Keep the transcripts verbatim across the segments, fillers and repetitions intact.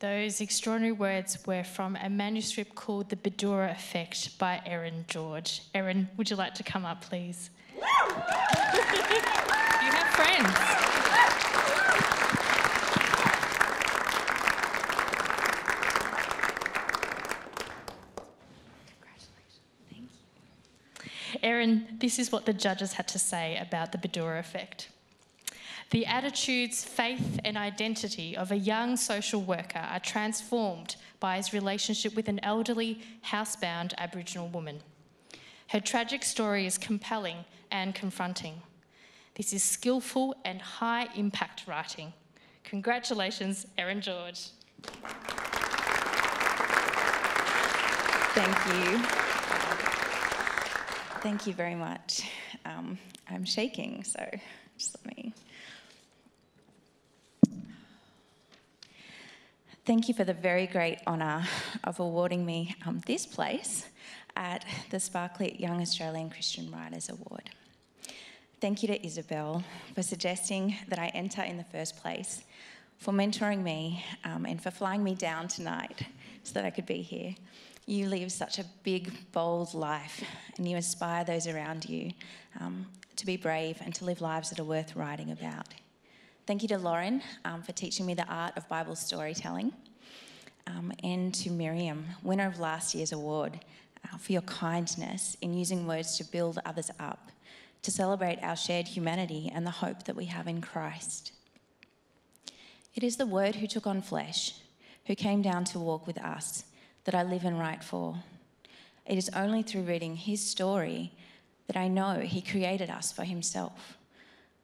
Those extraordinary words were from a manuscript called The Bidura Effect by Erin George. Erin, would you like to come up, please? You have friends. Congratulations. Thank you. Erin, this is what the judges had to say about The Bidura Effect. The attitudes, faith and identity of a young social worker are transformed by his relationship with an elderly, housebound Aboriginal woman. Her tragic story is compelling and confronting. This is skillful and high-impact writing. Congratulations, Erin George. Thank you. Thank you very much. Um, I'm shaking, so just let me... Thank you for the very great honour of awarding me um, this place at the SparkLit Young Australian Christian Writers Award. Thank you to Isabel for suggesting that I enter in the first place, for mentoring me um, and for flying me down tonight so that I could be here. You live such a big, bold life and you inspire those around you um, to be brave and to live lives that are worth writing about. Thank you to Lauren um, for teaching me the art of Bible storytelling, um, and to Miriam, winner of last year's award, uh, for your kindness in using words to build others up, to celebrate our shared humanity and the hope that we have in Christ. It is the Word who took on flesh, who came down to walk with us, that I live and write for. It is only through reading his story that I know he created us for himself,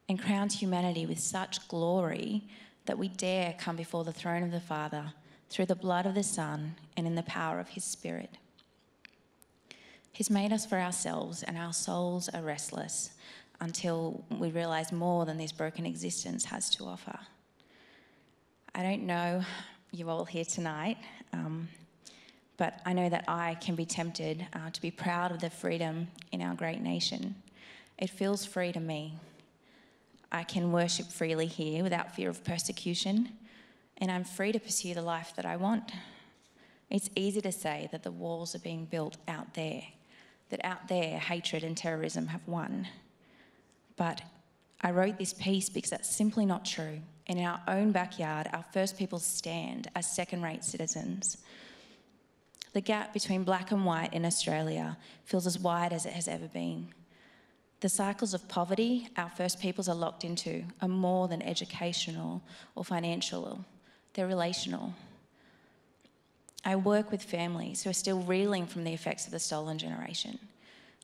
and crowns humanity with such glory that we dare come before the throne of the Father through the blood of the Son and in the power of his Spirit. He's made us for ourselves, and our souls are restless until we realise more than this broken existence has to offer. I don't know you all here tonight, um, but I know that I can be tempted uh, to be proud of the freedom in our great nation. It feels free to me. I can worship freely here without fear of persecution, and I'm free to pursue the life that I want. It's easy to say that the walls are being built out there, that out there hatred and terrorism have won. But I wrote this piece because that's simply not true. And in our own backyard, our first people stand as second-rate citizens. The gap between black and white in Australia feels as wide as it has ever been. The cycles of poverty our First Peoples are locked into are more than educational or financial. They're relational. I work with families who are still reeling from the effects of the stolen generation.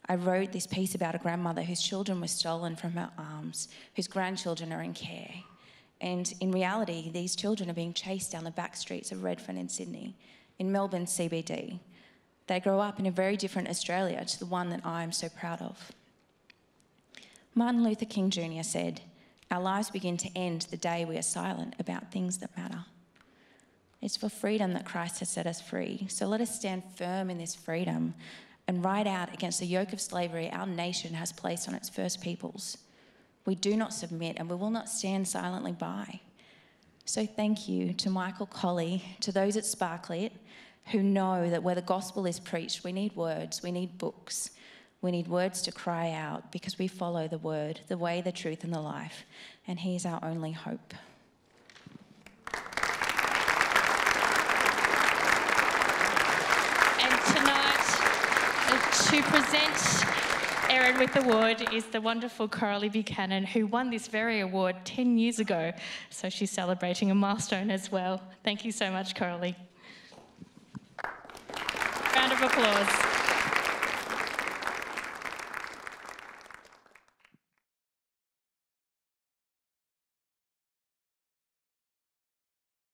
I wrote this piece about a grandmother whose children were stolen from her arms, whose grandchildren are in care. And in reality, these children are being chased down the back streets of Redfern in Sydney, in Melbourne C B D. They grow up in a very different Australia to the one that I'm so proud of. Martin Luther King Junior said, "Our lives begin to end the day we are silent about things that matter." It's for freedom that Christ has set us free, so let us stand firm in this freedom and ride out against the yoke of slavery our nation has placed on its first peoples. We do not submit and we will not stand silently by. So thank you to Michael Collie, to those at SparkLit who know that where the gospel is preached, we need words, we need books. We need words to cry out because we follow the Word, the way, the truth, and the life, and he is our only hope. And tonight, to present Erin with the award is the wonderful Coralie Buchanan, who won this very award ten years ago, so she's celebrating a milestone as well. Thank you so much, Coralie. Round of applause.